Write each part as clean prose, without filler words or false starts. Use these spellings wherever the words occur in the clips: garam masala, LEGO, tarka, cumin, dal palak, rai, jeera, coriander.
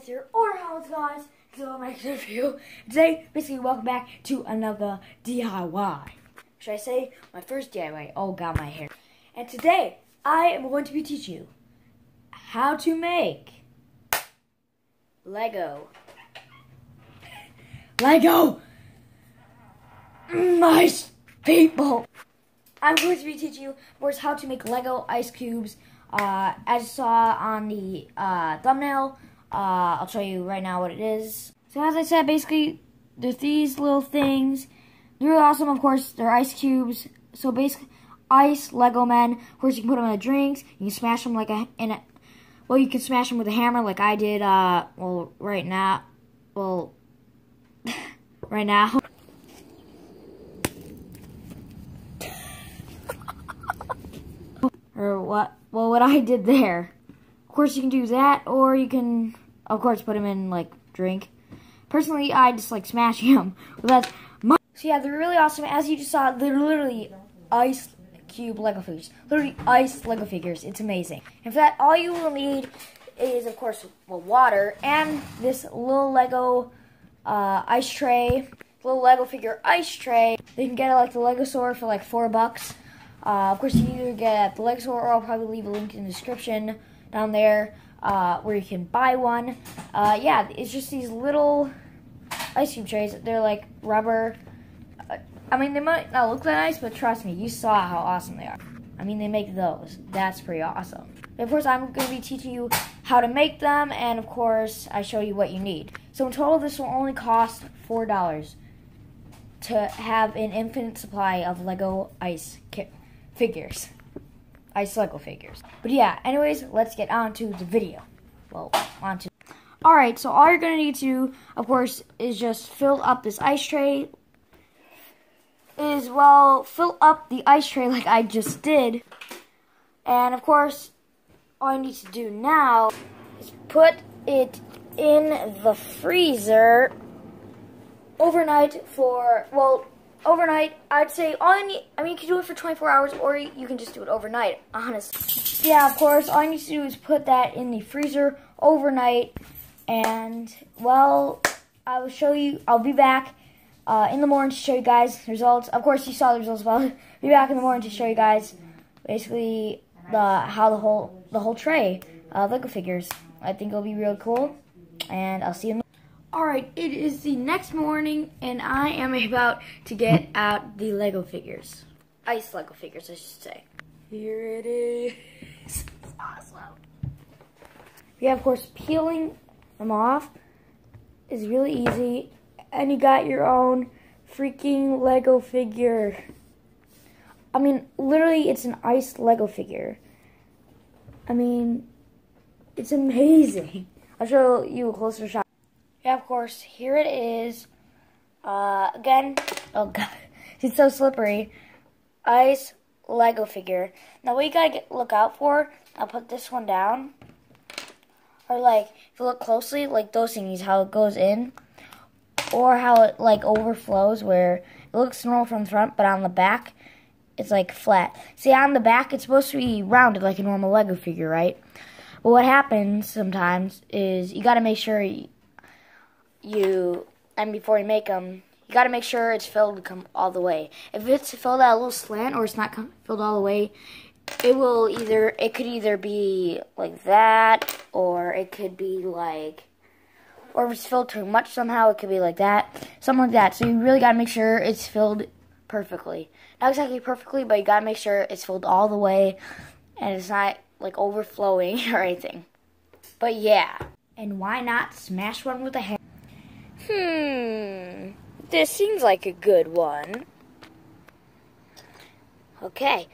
guys here, or how's guys, so I'm excited for you. Today, basically, welcome back to another DIY. Should I say, my first DIY, oh god, my hair. And today, I am going to be teaching you how to make LEGO! My people! I'm going to be teaching you, of course, how to make LEGO ice cubes. As you saw on the thumbnail, I'll show you right now what it is. So as I said, basically, there's these little things. They're really awesome, of course. They're ice cubes. So basically, ice Lego men. Of course, you can put them in the drinks. You can smash them well, you can smash them with a hammer, like I did. Right now. What I did there. Of course, you can do that, or you can, of course, put them in, like, drink. Personally, I just like smashing them. Well, that's my... So, yeah, they're really awesome. As you just saw, they're literally ice cube Lego figures. Literally ice Lego figures. It's amazing. And for that, all you will need is, of course, well, water and this little Lego ice tray. Little Lego figure ice tray. You can get it, like, the Lego store for, like, $4. Of course, you can either get it at the Lego store, or I'll probably leave a link in the description down there where you can buy one. Yeah, it's just these little ice cube trays. They're like rubber. I mean, they might not look that nice, but trust me, you saw how awesome they are. I mean, they make those. That's pretty awesome. And of course, I'm going to be teaching you how to make them, and of course, I show you what you need. So in total, this will only cost $4 to have an infinite supply of Lego ice Lego figures. But yeah, anyways, let's get on to the video. Alright, so all you're going to need to do, of course, is just fill up this ice tray. Fill up the ice tray like I just did. And of course, all you need to do now is put it in the freezer overnight for, well, overnight, I'd say all you need, I mean, you can do it for 24 hours, or you can just do it overnight, honestly. Yeah, of course, all you need to do is put that in the freezer overnight, and, well, I will show you, I'll be back in the morning to show you guys the results. Of course, you saw the results, but I'll be back in the morning to show you guys, basically, how the whole tray of Lego figures. I think it'll be real cool, and I'll see you in the Alright, it is the next morning, and I am about to get out the Lego figures. Ice Lego figures, I should say. Here it is. It's awesome. Yeah, of course, peeling them off is really easy, and you got your own freaking Lego figure. I mean, literally, it's an ice Lego figure. I mean, it's amazing. I'll show you a closer shot. Yeah, of course, here it is. Again, oh god, it's so slippery. Ice Lego figure. Now, what you gotta look out for, I'll put this one down. Or, like, if you look closely, like those thingies, how it goes in. Or how it, like, overflows, where it looks normal from the front, but on the back, it's, like, flat. See, on the back, it's supposed to be rounded like a normal Lego figure, right? But what happens sometimes is you gotta make sure before you make them, you gotta make sure it's filled to come all the way. If it's filled out a little slant, or it's not filled all the way, it could either be like that, or it could be like, or if it's filled too much somehow, it could be like that, something like that. So you really gotta make sure it's filled perfectly. Not exactly perfectly, but you gotta make sure it's filled all the way, and it's not like overflowing or anything. But yeah, and why not smash one with a hammer? This seems like a good one. Okay.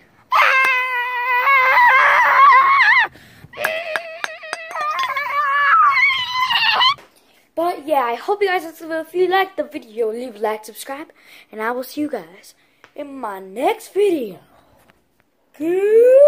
But yeah, I hope you guys liked the video. If you liked the video, leave a like, subscribe, and I will see you guys in my next video. Good.